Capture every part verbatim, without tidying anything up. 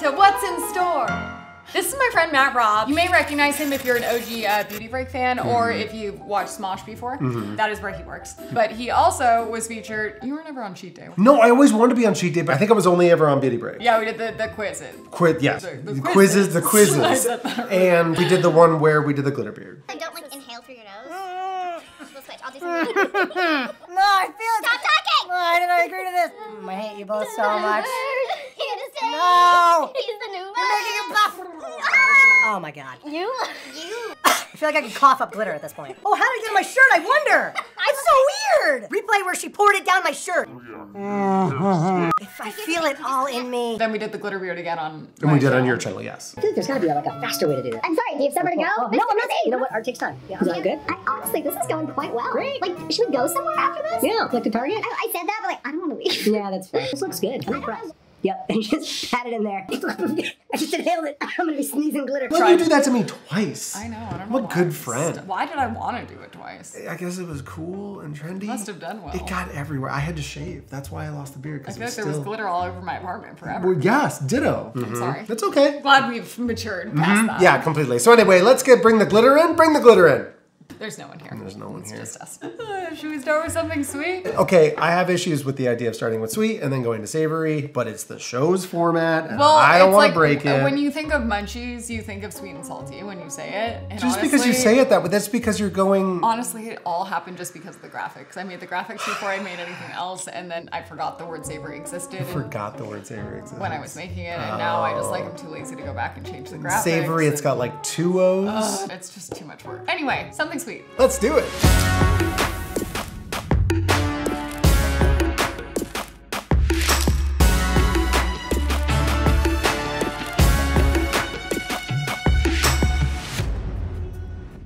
to what's in store. This is my friend Matt Raub. You may recognize him if you're an O G uh, Beauty Break fan, mm-hmm. or if you've watched Smosh before. Mm-hmm. That is where he works. But he also was featured. You were never on Cheat Day. No, I always wanted to be on Cheat Day, but I think I was only ever on Beauty Break. Yeah, we did the, the quizzes. Quit, yes. The, the, the quizzes, the quizzes. And we did the one where we did the glitter beard. I don't like inhale through your nose. We'll switch. I'll do something. No, I feel it. Stop talking. Why did I agree to this? I hate you both so much. No! He's the new one. You're making him buff. Oh my god. You? You? I feel like I can cough up glitter at this point. Oh, how did it get in my shirt? I wonder! It's so weird! Replay where she poured it down my shirt. If I feel it all in me. Then we did the glitter beard again on. And we did channel. On your channel, yes. I feel like there's gotta be like a faster way to do this. I'm sorry, do you have somewhere to go? Oh, oh, no, I'm not saying. You know what? Art takes time. Yeah, is that good? I honestly, this is going quite well. Great. Like, should we go somewhere after this? Yeah, like to Target? I, I said that, but like, I don't want to leave. Yeah, that's fair. This looks good. I'm impressed. Yep, and just pat it in there. I just inhaled it. I'm gonna be sneezing glitter. Why did you do that to me twice? I know, I don't know. What good friend. Why did I want to do it twice? I guess it was cool and trendy. Must have done well. It got everywhere. I had to shave. That's why I lost the beard. I feel like there was glitter all over my apartment forever. Well, yes, ditto. Mm-hmm. I'm sorry. That's okay. Glad we've matured past mm-hmm. that. Yeah, completely. So anyway, let's get bring the glitter in. Bring the glitter in. There's no one here. There's no one it's here. It's just us. Should we start with something sweet? Okay, I have issues with the idea of starting with sweet and then going to savory, but it's the show's format, and well, I don't want like, to break it. When you think of munchies, you think of sweet and salty when you say it. And just honestly, because you say it that way, that's because you're going... Honestly, it all happened just because of the graphics. I made the graphics before I made anything else, and then I forgot the word savory existed. You forgot the word savory existed. When I was making it, and oh. now I just like, I'm too lazy to go back and change the graphics. Savory, it's and, got like two O's. Uh, it's just too much work. Anyway, something sweet. Let's do it.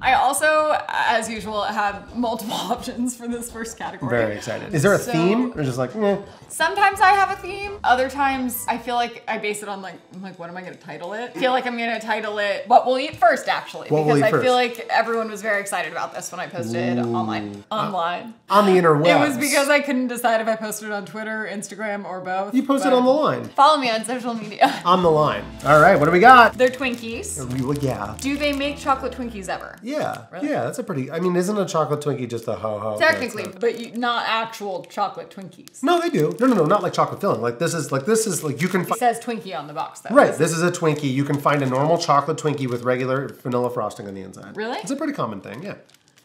I also, as usual, have multiple options for this first category. Very excited. Is there a so, theme or just like, eh? Sometimes I have a theme. Other times I feel like I base it on like, I'm like, what am I gonna title it? I feel like I'm gonna title it What We'll Eat First, actually. What because we'll eat I first. Feel like everyone was very excited about this when I posted Ooh. online. Online. Uh, on the interwebs. It was because I couldn't decide if I posted on Twitter, Instagram, or both. You posted on the line. Follow me on social media. On the line. All right, what do we got? They're Twinkies. Well, yeah. Do they make chocolate Twinkies ever? Yeah. Yeah, really? yeah, that's a pretty, I mean, isn't a chocolate Twinkie just a ho-ho? Technically, but you, not actual chocolate Twinkies. No, they do. No, no, no, not like chocolate filling. Like this is, like this is, like you can find- It says Twinkie on the box though. Right, this is a Twinkie. You can find a normal chocolate Twinkie with regular vanilla frosting on the inside. Really? It's a pretty common thing, yeah.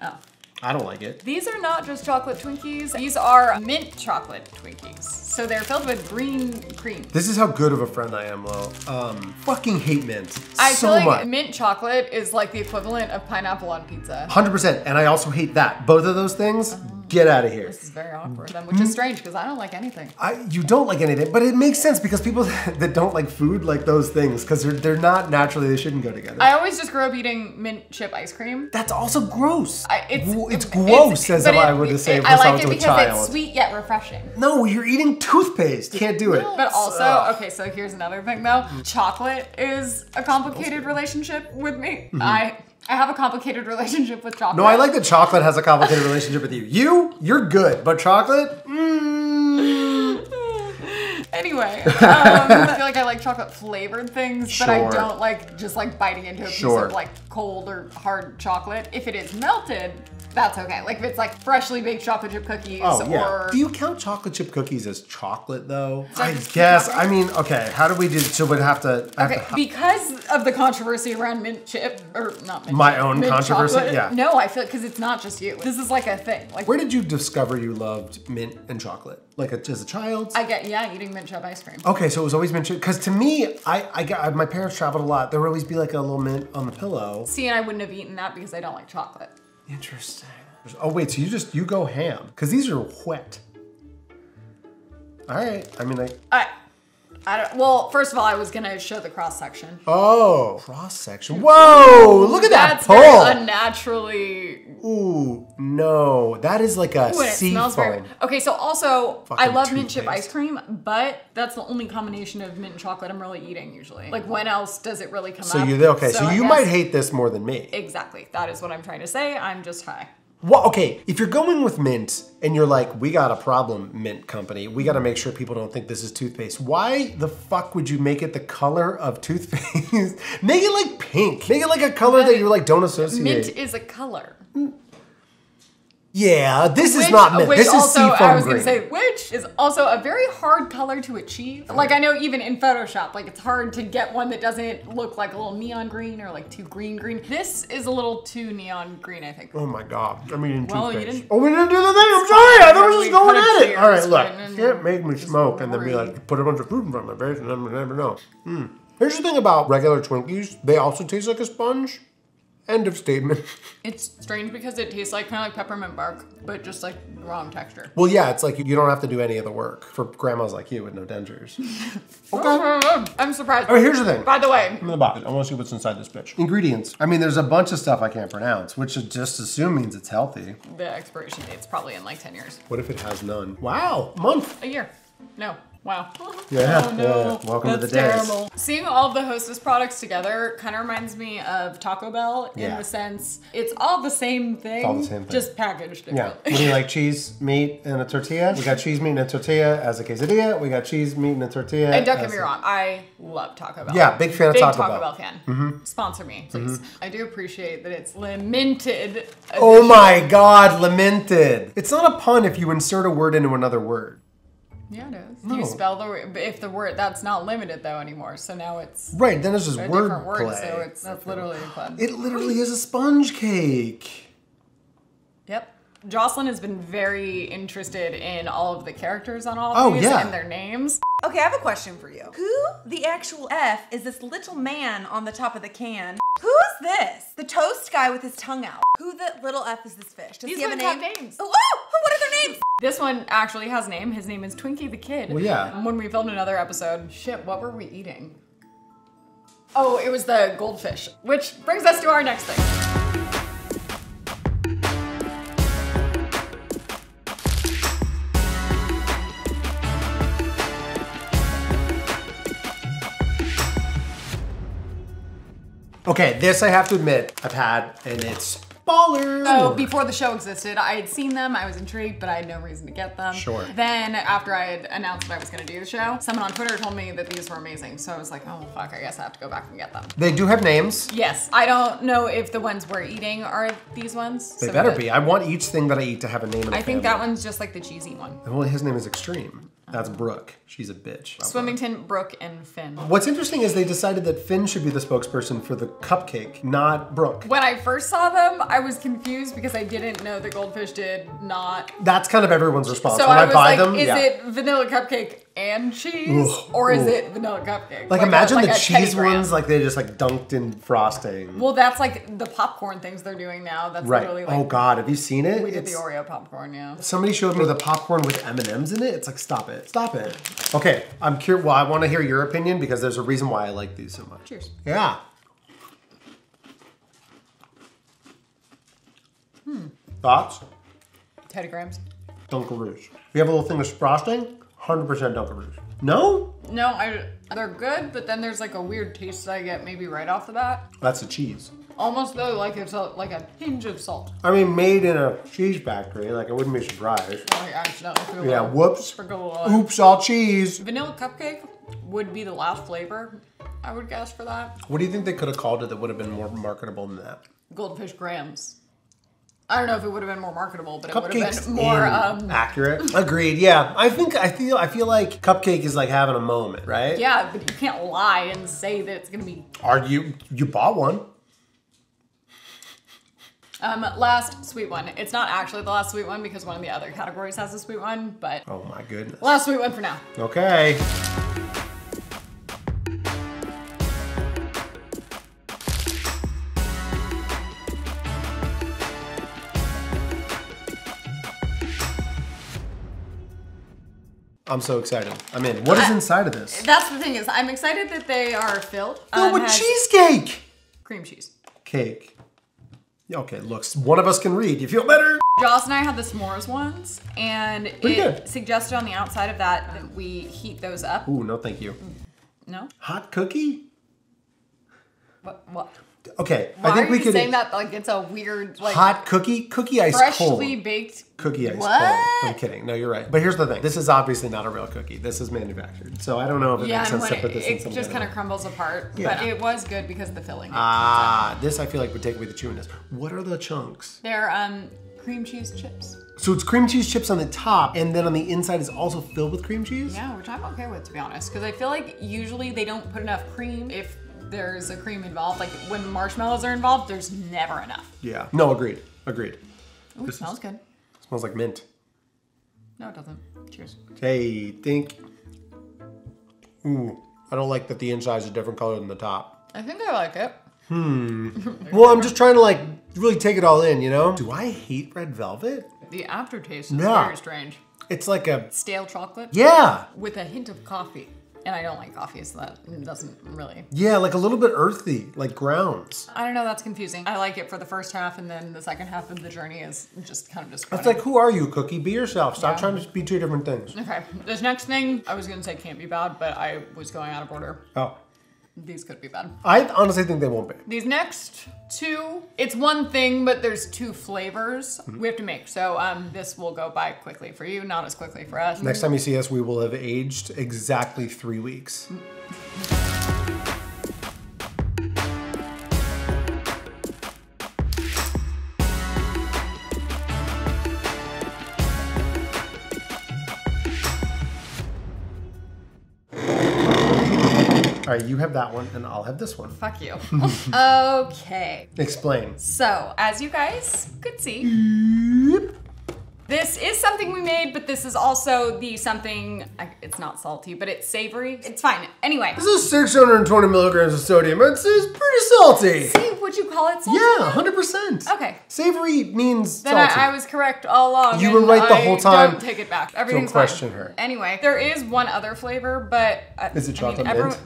Oh. I don't like it. These are not just chocolate Twinkies. These are mint chocolate Twinkies. So they're filled with green cream. This is how good of a friend I am, Lo. Um, fucking hate mint I so feel like much. Mint chocolate is like the equivalent of pineapple on pizza. one hundred percent, and I also hate that. Both of those things, uh-huh. Get out of here. This is very awkward, which is strange because I don't like anything. I, you don't like anything, but it makes sense because people that don't like food like those things because they're, they're not naturally, they shouldn't go together. I always just grew up eating mint chip ice cream. That's also gross. I, it's, it's gross it's, as if it, I were to say it, I like it because child. It's sweet yet refreshing. No, you're eating toothpaste. Can't do it. No. But also, uh, okay, so here's another thing though. Chocolate is a complicated relationship with me. Mm-hmm. I. I have a complicated relationship with chocolate. No, I like that chocolate has a complicated relationship with you. You, you're good, but chocolate? Mm. Anyway, um, I feel like I like chocolate flavored things, sure. But I don't like just like biting into a sure. piece of like cold or hard chocolate. If it is melted, that's okay. Like if it's like freshly baked chocolate chip cookies oh, yeah. or- Do you count chocolate chip cookies as chocolate though? I guess, I mean, okay, how do we do, so we'd have to- have Okay, to, because of the controversy around mint chip, or not mint chip. My own controversy, chocolate. yeah. No, I feel, because it's not just you. This is like a thing. Like, where did you discover you loved mint and chocolate? Like a, as a child? I get, yeah, eating mint chip ice cream. Okay, so it was always mint chip, because to me, I, I got, my parents traveled a lot. There would always be like a little mint on the pillow. See, and I wouldn't have eaten that because I don't like chocolate. Interesting. Oh wait, so you just, you go ham. Cause these are wet. All right, I mean, I. I, I don't, well, first of all, I was gonna show the cross section. Oh, cross section. Whoa, look at that pull. That's very unnaturally. Ooh, no, that is like a sea foam. Okay, so also, fucking I love mint chip ice cream, but that's the only combination of mint and chocolate I'm really eating usually. Like when else does it really come so up? You, okay, so, so you might hate this more than me. Exactly, that is what I'm trying to say, I'm just high. What? Okay, if you're going with mint and you're like, we got a problem, mint company, we gotta make sure people don't think this is toothpaste, why the fuck would you make it the color of toothpaste? Make it like pink. Make it like a color that you like don't associate. Mint is a color. Yeah, this which, is not mint. Which this also, is seafoam I was gonna green. say, which is also a very hard color to achieve. Like I know even in Photoshop, like it's hard to get one that doesn't look like a little neon green or like too green green. This is a little too neon green, I think. Oh my God, I mean, well, you didn't. Oh, we didn't do the thing, I'm sorry, I thought we were just going at it. All right, look, you can't make me smoke and then be like, put a bunch of food in front of my face and then we never know. Mm. Here's the thing about regular Twinkies, they also taste like a sponge. End of statement. It's strange because it tastes like kind of like peppermint bark, but just like wrong texture. Well, yeah, it's like you don't have to do any of the work for grandmas like you with no dentures. Okay. I'm surprised. Oh, right, here's the thing. By the way. I'm in the box. I want to see what's inside this bitch. Ingredients. I mean, there's a bunch of stuff I can't pronounce, which I just assume means it's healthy. The expiration date's probably in like ten years. What if it has none? Wow, a month. A year. No. Wow. Yeah, oh, no. yeah. Welcome That's to the day. Terrible. Seeing all of the Hostess products together kind of reminds me of Taco Bell in yeah. the sense it's all the same thing. It's all the same thing. Just packaged differently. Yeah. We like cheese, meat, and a tortilla. We got cheese, meat, and a tortilla as a quesadilla. We got cheese, meat, and a tortilla. And don't get me a... wrong, I love Taco Bell. Yeah, big fan big of Taco, Taco Bell. Bell fan. Mm-hmm. Sponsor me, please. Mm-hmm. I do appreciate that it's lamented. Oh my God, lamented. It's not a pun if you insert a word into another word. Yeah, it is. No. You spell the word, if the word, that's not limited though anymore, so now it's... Right, then it's just word different word, play. So it's, that's okay. literally a pun. It literally is a sponge cake. Yep. Joslyn has been very interested in all of the characters on all of oh, these yeah. and their names. Okay, I have a question for you. Who the actual F is this little man on the top of the can? Who is this? The toast guy with his tongue out. Who the little F is this fish? Does These he have a name? Names. Oh, oh, what are their names? This one actually has a name. His name is Twinkie the Kid. Well, yeah. When we filmed another episode, shit, what were we eating? Oh, it was the goldfish, which brings us to our next thing. Okay, this I have to admit, I've had, and it's baller. So before the show existed, I had seen them, I was intrigued, but I had no reason to get them. Sure. Then after I had announced that I was gonna do the show, someone on Twitter told me that these were amazing. So I was like, oh fuck, I guess I have to go back and get them. They do have names. Yes, I don't know if the ones we're eating are these ones. They so better be. I want each thing that I eat to have a name in I think family. That one's just like the cheesy one. Well, his name is Extreme. That's Brooke. She's a bitch. Swimmington, Brooke, and Finn. What's interesting is they decided that Finn should be the spokesperson for the cupcake, not Brooke. When I first saw them, I was confused because I didn't know the goldfish did not. That's kind of everyone's response. So when I, was I buy like, them, is yeah. it vanilla cupcake and cheese, oof, or is oof. it vanilla cupcake? Like, like imagine a, like the cheese ones, like they just like dunked in frosting. Well, that's like the popcorn things they're doing now. That's right. literally like. Oh God, have you seen it? We did it's... the Oreo popcorn, yeah. Somebody showed me the popcorn with M and M's in it. It's like, stop it. Stop it. Okay, I'm curious. Well, I want to hear your opinion because there's a reason why I like these so much. Cheers. Yeah. Hmm. Thoughts? Teddy Grahams. Dunkaroos. We have a little thing with frosting. one hundred percent Dunkaroos. No? No, I, they're good, but then there's like a weird taste that I get maybe right off the bat. That's the cheese. Almost though, like it's a, like a hinge of salt. I mean, made in a cheese factory, like I wouldn't be surprised. I accidentally threw yeah, like, whoops. Oops, all cheese. Vanilla cupcake would be the last flavor, I would guess, for that. What do you think they could have called it that would have been more marketable than that? Goldfish Grahams. I don't know if it would have been more marketable, but Cupcakes it would have been more um... accurate. Agreed. Yeah, I think I feel I feel like cupcake is like having a moment, right? Yeah, but you can't lie and say that it's gonna be. Are you you bought one? Um, last sweet one. It's not actually the last sweet one because one of the other categories has a sweet one, but... Oh my goodness. Last sweet one for now. Okay. I'm so excited. I'm in. What is inside of this? That's the thing is, I'm excited that they are filled. Filled with cheesecake! Cream cheese. Cake. Okay, looks, one of us can read. You feel better? Joss and I had the s'mores ones, and Pretty it good. suggested on the outside of that that we heat those up. Ooh, no thank you. No? Hot cookie? What? What? Okay, Why I think are we you can saying that like it's a weird like hot cookie, cookie ice freshly cold, freshly baked cookie ice what? cold. I'm kidding. No, you're right. But here's the thing: this is obviously not a real cookie. This is manufactured, so I don't know if it yeah, makes sense to put this in something. It just kind of crumbles apart. Yeah. But it was good because of the filling. Ah, this I feel like would take away the chewiness. What are the chunks? They're um cream cheese chips. So it's cream cheese chips on the top, and then on the inside is also filled with cream cheese. Yeah, which I'm okay with, to be honest, because I feel like usually they don't put enough cream if there's a cream involved. Like when marshmallows are involved, there's never enough. Yeah. No, agreed. Agreed. Ooh, this smells is, good. Smells like mint. No, it doesn't. Cheers. Hey, think. Ooh, I don't like that the inside is a different color than the top. I think I like it. Hmm. Well, I'm just trying to like really take it all in, you know? Do I hate red velvet? The aftertaste is yeah. very strange. It's like a stale chocolate. Yeah. With a hint of coffee. And I don't like coffee, so that doesn't really. Yeah, like a little bit earthy, like grounds. I don't know, that's confusing. I like it for the first half, and then the second half of the journey is just kind of disappointing. It's like, who are you, Cookie? Be yourself. Stop yeah. trying to be two different things. Okay, this next thing, I was gonna say can't be bad, but I was going out of order. Oh. These could be bad. I honestly think they won't be. These next two, it's one thing, but there's two flavors mm-hmm. we have to make. So um, this will go by quickly for you, not as quickly for us. Next time you see us, we will have aged exactly three weeks. All right, you have that one, and I'll have this one. Fuck you. Okay. Explain. So, as you guys could see, Eep. this is something we made, but this is also the something, it's not salty, but it's savory. It's fine. Anyway. This is six hundred twenty milligrams of sodium. It's, it's pretty salty. See, would you call it salty? Yeah, one hundred percent. Okay. Savory means then salty. Then I, I was correct all along. You were right the I whole time. Don't take it back. Everything's fine. Don't question her. Anyway, there is one other flavor, but. Uh, is it chocolate I mean, mint?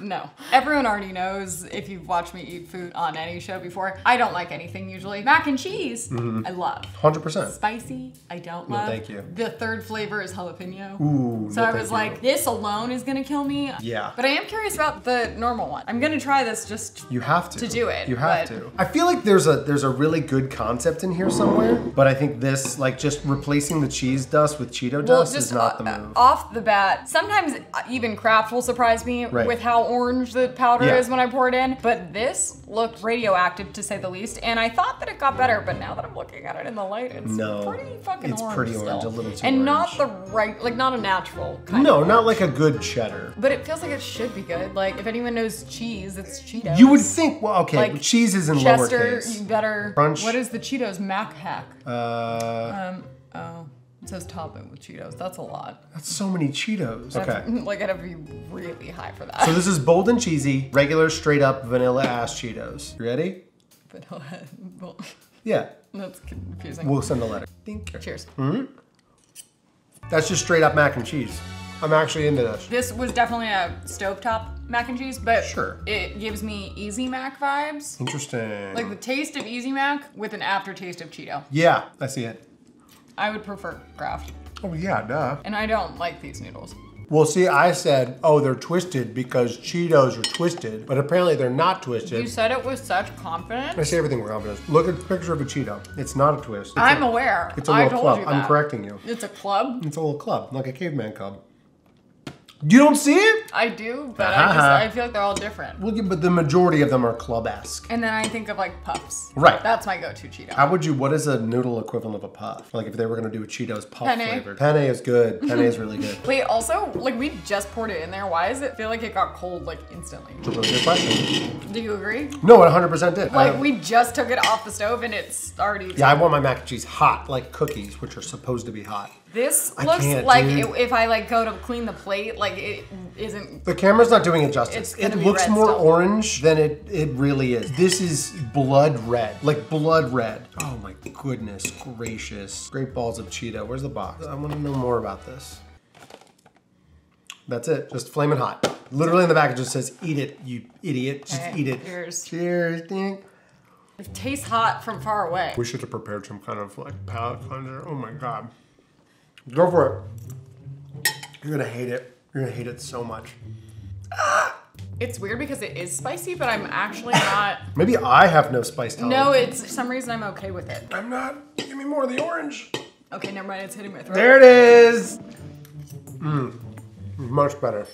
No. Everyone already knows if you've watched me eat food on any show before, I don't like anything usually. Mac and cheese, mm-hmm. I love. one hundred percent. Spicy, I don't love. No, thank you. The third flavor is jalapeno. Ooh, So no, I was you. like, this alone is gonna kill me. Yeah. But I am curious about the normal one. I'm gonna try this just you have to. to do it. You have but... to. I feel like there's a there's a really good concept in here somewhere, but I think this, like just replacing the cheese dust with Cheeto well, dust just is not the move. Off the bat, sometimes even Kraft will surprise me right. with how orange the powder yeah. is when I pour it in. But this looked radioactive to say the least, and I thought that it got better, but now that I'm looking at it in the light, it's no, pretty fucking it's orange. It's pretty still. orange, a little too and orange. And not the right, like not a natural kind no, of No, not like a good cheddar. But it feels like it should be good. Like if anyone knows cheese, it's Cheetos. You would think, well, okay, like, cheese is in Chester, lower case. Chester, better. Crunch. What is the Cheetos Mac hack? Uh. Um, oh. It says top it with Cheetos. That's a lot. That's so many Cheetos. That's, okay. Like I'd have to be really high for that. So this is bold and cheesy, regular straight up vanilla ass Cheetos. You ready? Vanilla. Yeah. That's confusing. We'll send a letter. Think. Cheers. Mm-hmm. That's just straight up mac and cheese. I'm actually into this. This was definitely a stovetop mac and cheese, but sure. It gives me Easy Mac vibes. Interesting. Like the taste of Easy Mac with an aftertaste of Cheeto. Yeah, I see it. I would prefer Kraft. Oh yeah, duh. And I don't like these noodles. Well, see, I said, oh, they're twisted because Cheetos are twisted, but apparently they're not twisted. You said it with such confidence. I say everything with confidence. Look at the picture of a Cheeto. It's not a twist. It's I'm a, aware. It's a little I told club. You that. I'm correcting you. It's a club? It's a little club, like a caveman club. You don't see it? I do, but uh-huh. I just I feel like they're all different. Well, yeah, but the majority of them are club-esque. And then I think of like puffs. Right. That's my go-to Cheeto. How would you, what is a noodle equivalent of a puff? Like if they were gonna do a Cheetos puff Penne. flavored. Penne is good, penne is really good. Wait, also, like we just poured it in there. Why does it feel like it got cold like instantly? It's a really good question. Do you agree? No, it one hundred percent did. Like we just took it off the stove and it's already. Yeah, I want my mac and cheese hot like cookies, which are supposed to be hot. This I looks like it, if I like go to clean the plate, like it isn't. The camera's not doing it justice. It looks more stuff. orange than it, it really is. This is blood red, like blood red. Oh my goodness gracious. Great balls of Cheeto. Where's the box? I want to know more about this. That's it, just flaming hot. Literally in the back it just says, eat it, you idiot. Just right, eat it. Cheers. Cheers, ding. It tastes hot from far away. We should have prepared some kind of like palate cleanser. Oh my God. Go for it. You're gonna hate it. You're gonna hate it so much. Ah! It's weird because it is spicy, but I'm actually not. Maybe I have no spice tolerance. No, it's for some reason I'm okay with it. I'm not. Give me more of the orange. Okay, never mind. It's hitting my throat. There it is. Mmm. Much better.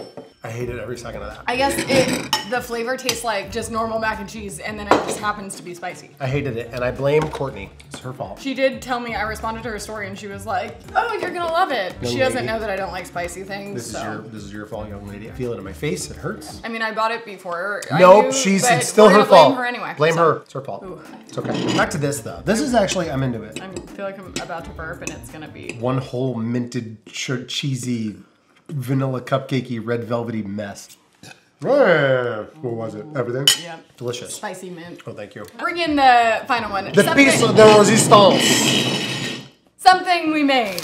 I hated every second of that. I guess it, the flavor tastes like just normal mac and cheese, and then it just happens to be spicy. I hated it, and I blame Courtney. It's her fault. She did tell me, I responded to her story, and she was like, oh, you're gonna love it. Young she lady. Doesn't know that I don't like spicy things. This, so. is your, this is your fault, young lady. I feel it in my face, it hurts. I mean, I bought it before. Nope, knew, she's, it's still her fault. Blame her anyway. Blame so. her, it's her fault. Ooh. It's okay. Back to this though. This is actually, I'm into it. I feel like I'm about to burp, and it's gonna be. One whole minted, cheesy, vanilla cupcakey, red velvety mess. Yeah. What was it? Everything? Yep. Delicious. Spicy mint. Oh, thank you. Bring in the final one. The Something. piece of the resistance. Something we made.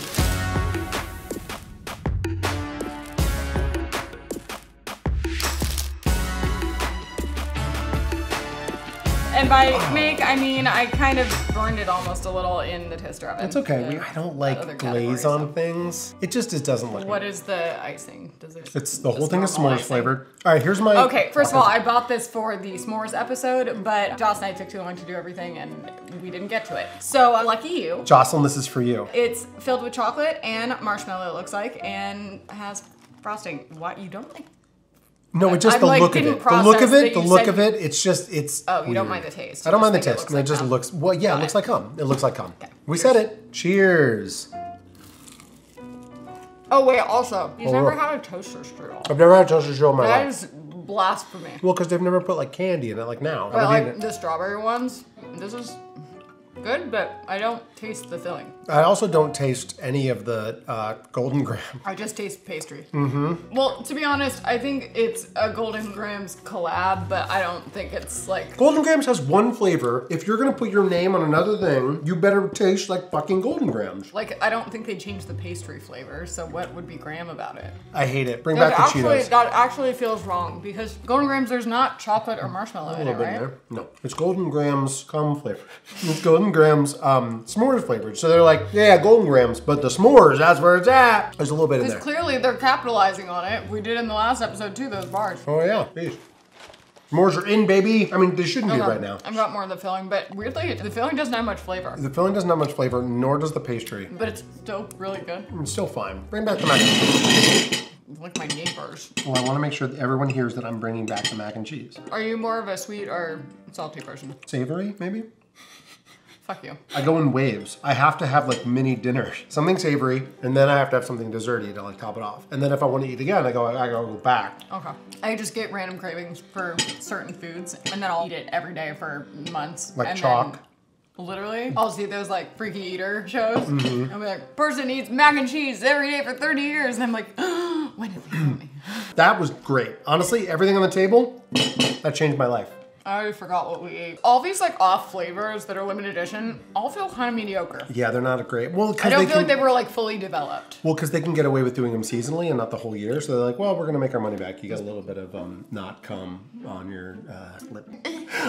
And by make, I mean, I kind of burned it almost a little in the toaster oven. It's okay. We, I don't like glaze on things. It just it doesn't look. What good. is the icing? Does it? It's the whole thing is s'mores icing. flavored. All right, here's my. Okay, first of all, I bought this for the s'mores episode, but Joss and I took too long to do everything, and we didn't get to it. So uh, lucky you, Jocelyn. This is for you. It's filled with chocolate and marshmallow. It looks like, and has frosting. What you don't like. No, it's just the, like, look it. the look of it. The look of it, the look of it, it's just, it's Oh, you weird. don't mind the taste. You I don't mind the taste, it, like it just cum. looks, well, yeah, Got it looks it. like cum. It looks like cum. Okay. We Cheers. said it. Cheers. Oh, wait, also, you've oh, never look. had a toaster strudel. I've never had a toaster strudel in my that life. That is blasphemy. Well, because they've never put, like, candy in it, like now. But, like, it. the strawberry ones, this is good, but I don't taste the filling. I also don't taste any of the uh, Golden Grahams. I just taste pastry. Mm-hmm. Well, to be honest, I think it's a Golden Grahams collab, but I don't think it's like... Golden Grahams has one flavor. If you're gonna put your name on another thing, you better taste like fucking Golden Grahams. Like, I don't think they changed the pastry flavor, so what would be Graham about it? I hate it. Bring back actually, the Cheetos. That actually feels wrong, because Golden Grahams, there's not chocolate or marshmallow in it, right? There. No, it's Golden Grahams cum flavor. It's Golden Grahams um, s'mores flavored, so they're like, Like, yeah, Golden Grahams, but the s'mores, that's where it's at. There's a little bit in there. Because clearly they're capitalizing on it. We did in the last episode too, those bars. Oh yeah, geez. S'mores are in, baby. I mean, they shouldn't okay. be right now. I've got more of the filling, but weirdly, the filling doesn't have much flavor. The filling doesn't have much flavor, nor does the pastry. But it's still really good. It's still fine. Bring back the mac and cheese. Like my neighbors. Well, I want to make sure that everyone hears that I'm bringing back the mac and cheese. Are you more of a sweet or salty person? Savory, maybe? Fuck you. I go in waves. I have to have like mini dinners. Something savory, and then I have to have something desserty to like top it off. And then if I want to eat again, I go I go back. Okay. I just get random cravings for certain foods, and then I'll eat it every day for months. Like and chalk. Then, literally, I'll see those like Freaky Eater shows. Mm-hmm. I'll be like, person eats mac and cheese every day for thirty years, and I'm like, oh, when did they tell me? That was great. Honestly, everything on the table, that changed my life. I already forgot what we ate. All these like off flavors that are limited edition all feel kind of mediocre. Yeah, they're not a great. Well, I don't they feel can, like they were like fully developed. Well, because they can get away with doing them seasonally and not the whole year. So they're like, well, we're gonna make our money back. You got a little bit of um, not cum on your uh, lip.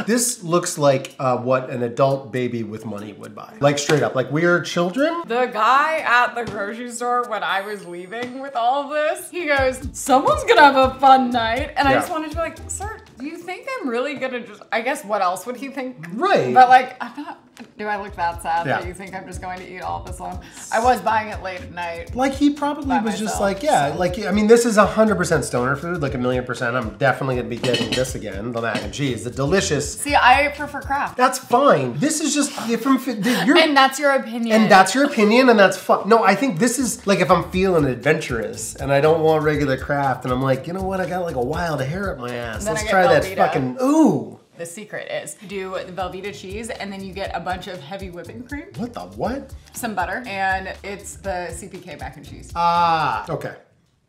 This looks like uh, what an adult baby with money would buy. Like straight up, like we're children. The guy at the grocery store when I was leaving with all of this, he goes, someone's gonna have a fun night. And yeah. I just wanted to be like, sir, do you think I'm really gonna just, I guess what else would he think? Right. But like, I'm not, do I look that sad yeah. that you think I'm just going to eat all this alone? I was buying it late at night. Like he probably was myself, just like, yeah, so. like, I mean, this is one hundred percent stoner food, like a million percent. I'm definitely gonna be getting this again, the mac and cheese, the delicious. See, I prefer Kraft. That's fine. This is just, if I'm, you're, and that's your opinion. And that's your opinion and that's fun. No, I think this is like if I'm feeling adventurous and I don't want regular Kraft and I'm like, you know what? I got like a wild hair up my ass. Let's try Velveeta. that fucking, ooh. The secret is do the Velveeta cheese and then you get a bunch of heavy whipping cream. What the what? Some butter and it's the C P K mac and cheese. Ah, okay.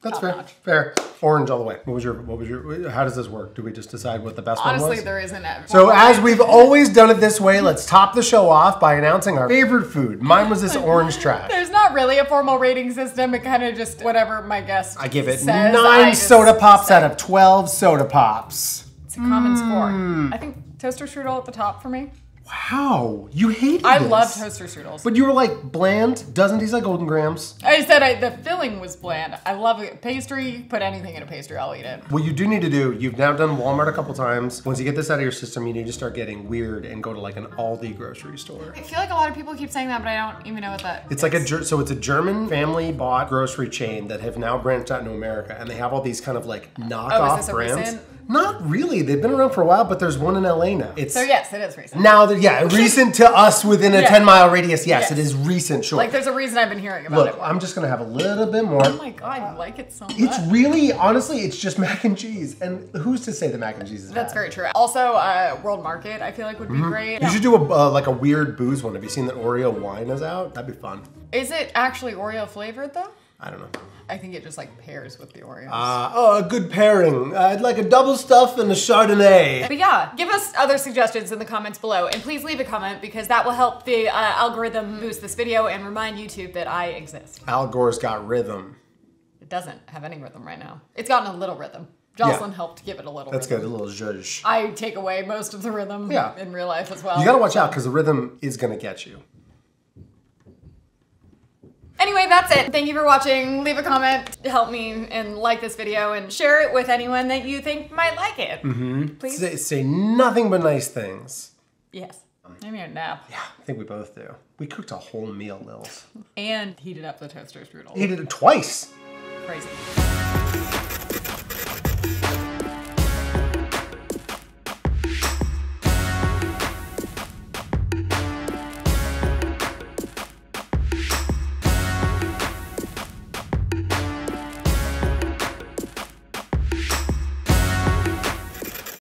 That's fair. Fair. Orange all the way. What was your, what was your, how does this work? Do we just decide what the best Honestly, one was? Honestly, there isn't ever. So as we've always done it this way, let's top the show off by announcing our favorite food. Mine was this orange trash. There's not really a formal rating system. It kind of just, whatever my guest I give it says, nine soda pops say. out of twelve soda pops. A common mm. score. I think toaster strudel at the top for me. Wow, you hated I this. I loved Toaster Strudels. But you were like, bland, doesn't taste like Golden Grahams. I said I, the filling was bland. I love it. Pastry, put anything in a pastry, I'll eat it. What you do need to do, you've now done Walmart a couple times. Once you get this out of your system, you need to start getting weird and go to like an Aldi grocery store. I feel like a lot of people keep saying that, but I don't even know what that it's is. Like a ger so it's a German family-bought grocery chain that have now branched out into America, and they have all these kind of like knockoff oh, is this brands. A recent? Not really. They've been around for a while, but there's one in L A now. It's so yes, it is recent. Now, yeah, recent to us within a yeah. ten mile radius. Yes, yes, it is recent, sure. Like there's a reason I've been hearing about Look, it. Look, I'm just going to have a little bit more. Oh my God, I like it so much. It's really, honestly, it's just mac and cheese. And who's to say the mac and cheese is That's bad? Very true. Also, uh, World Market, I feel like would be mm-hmm. great. You should do a, uh, like a weird booze one. Have you seen that Oreo wine is out? That'd be fun. Is it actually Oreo flavored though? I don't know. I think it just like pairs with the Oreos. Uh, oh, a good pairing. I'd like a double stuff and a Chardonnay. But yeah, give us other suggestions in the comments below, and please leave a comment because that will help the uh, algorithm boost this video and remind YouTube that I exist. Al Gore's got rhythm. It doesn't have any rhythm right now. It's gotten a little rhythm. Joslyn yeah. helped give it a little That's rhythm. Good, a little zhuzh. I take away most of the rhythm yeah. in real life as well. You gotta watch out because the rhythm is gonna get you. Anyway, that's it. Thank you for watching. Leave a comment to help me and like this video and share it with anyone that you think might like it. Mm-hmm. Please. Say, say nothing but nice things. Yes. Maybe a nap. Yeah, I think we both do. We cooked a whole meal, Lils. And heated up the toaster strudel. Heated it twice. Crazy.